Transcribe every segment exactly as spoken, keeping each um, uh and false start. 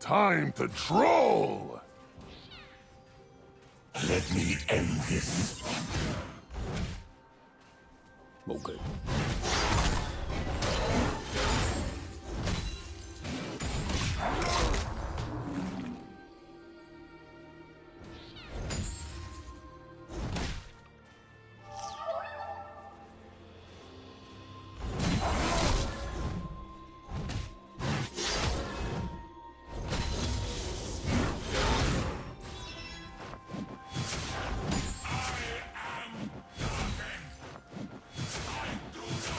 Time to troll! Let me end this. Okay. Let's go.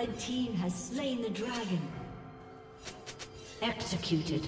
Red team has slain the dragon. Executed.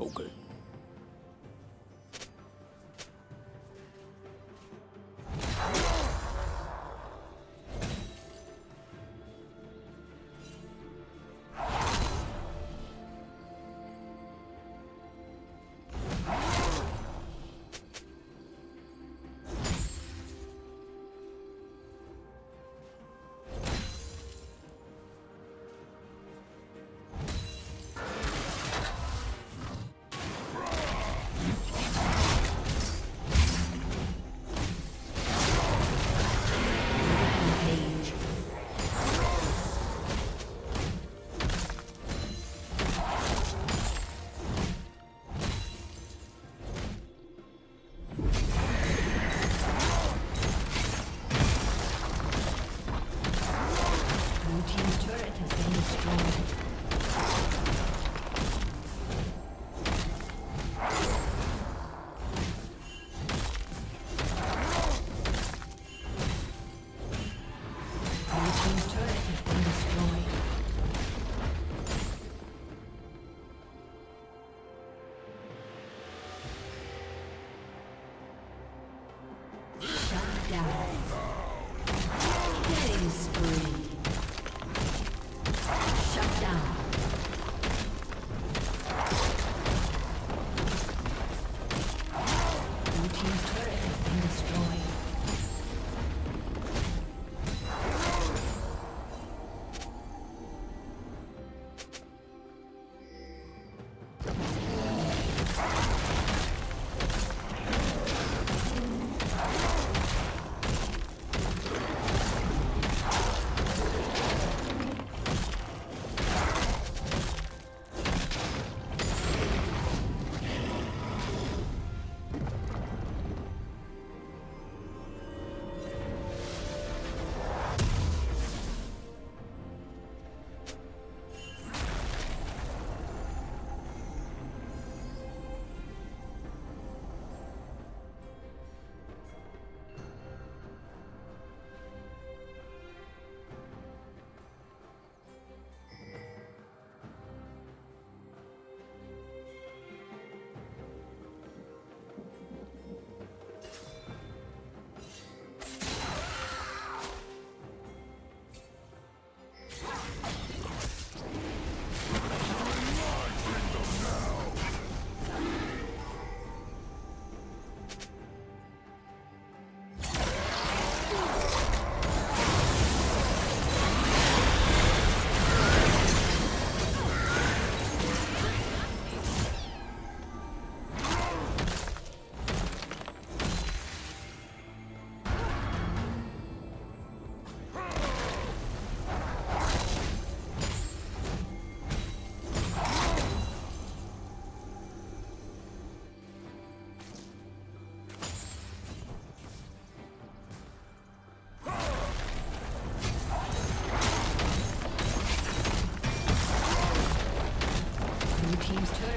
Okay.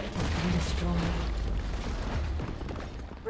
turret has been destroyed.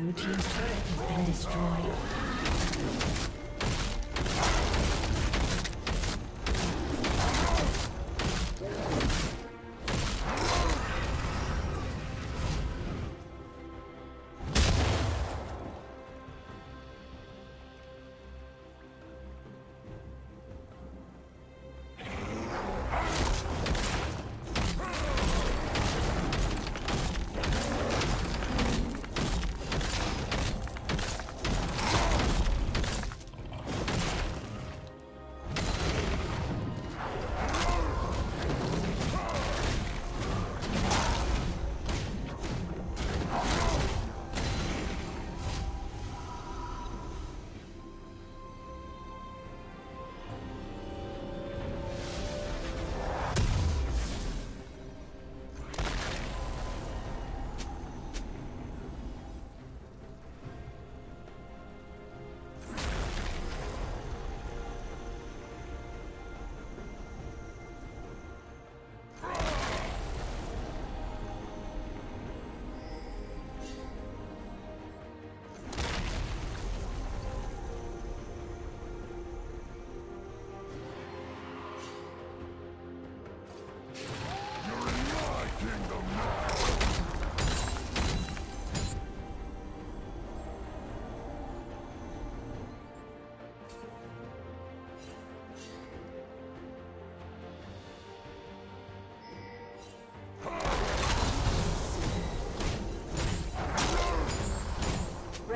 Blue team's turret has been destroyed.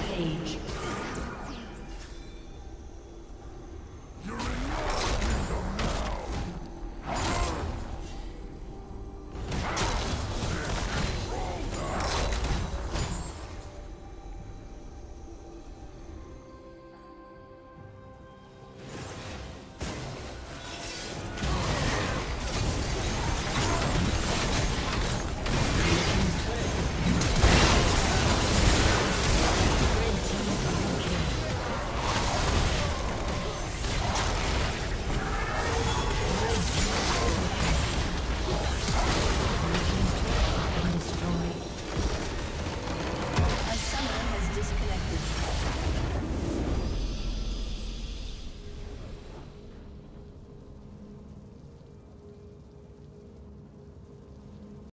Rampage.